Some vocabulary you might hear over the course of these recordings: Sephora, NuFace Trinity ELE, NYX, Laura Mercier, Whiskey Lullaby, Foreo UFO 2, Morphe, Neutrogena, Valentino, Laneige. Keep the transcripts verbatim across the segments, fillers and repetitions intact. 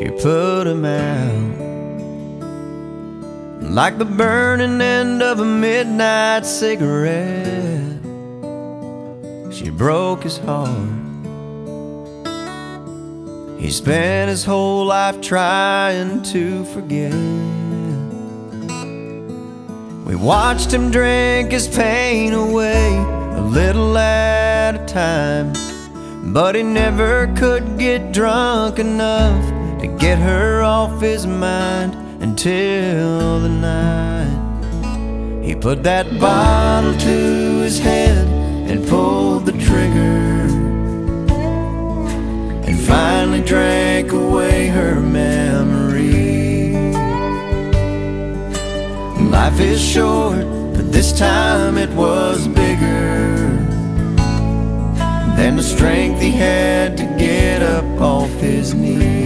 you put them out, like the burning end of a midnight cigarette. She broke his heart. He spent his whole life trying to forget. We watched him drink his pain away, a little at a time, but he never could get drunk enough to get her off his mind until the night he put that bottle to his head and pulled the trigger, and finally drank away her memory. Life is short, but this time it was bigger than the strength he had to get up off his knees.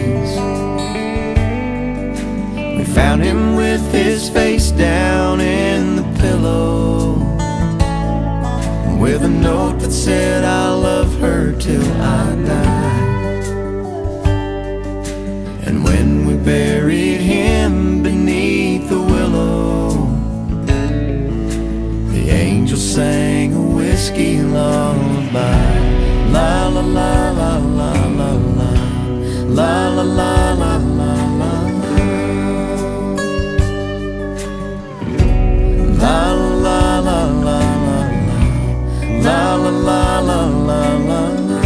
We found him with his face down in the pillow, with a note that said, "I love her till I die." And when we buried him beneath the willow, the angel sang a whiskey lullaby. La la la la la la la la la la la la la la la la la la la la la.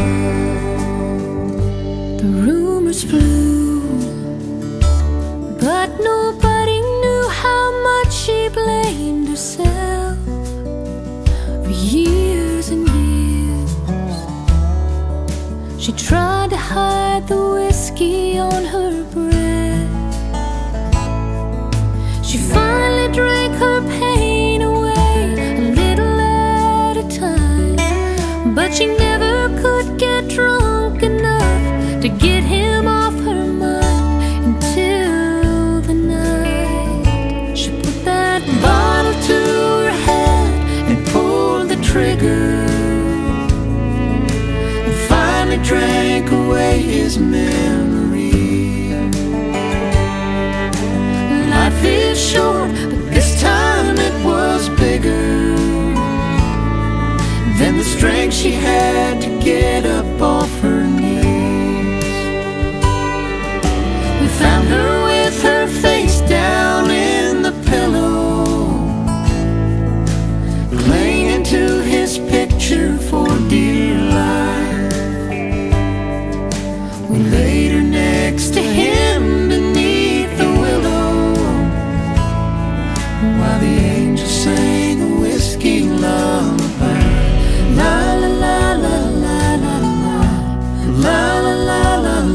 The rumors flew, but nobody knew how much she blamed herself for years and years. She tried to hide the whiskey on her breath. She finally drank her pain away, a little at a time, but she never could get drunk enough to get him off her mind until the night she put that bottle to her head and pulled the trigger, drank away his memory. Life is short, but this time it was bigger than the strength she had to get up off her knees. We found her with her face down in the pillow, clinging to his picture for dear life. We laid her next to him beneath the willow, while the angel sang a whiskey lullaby. La la la la la la la la la la la la la la la la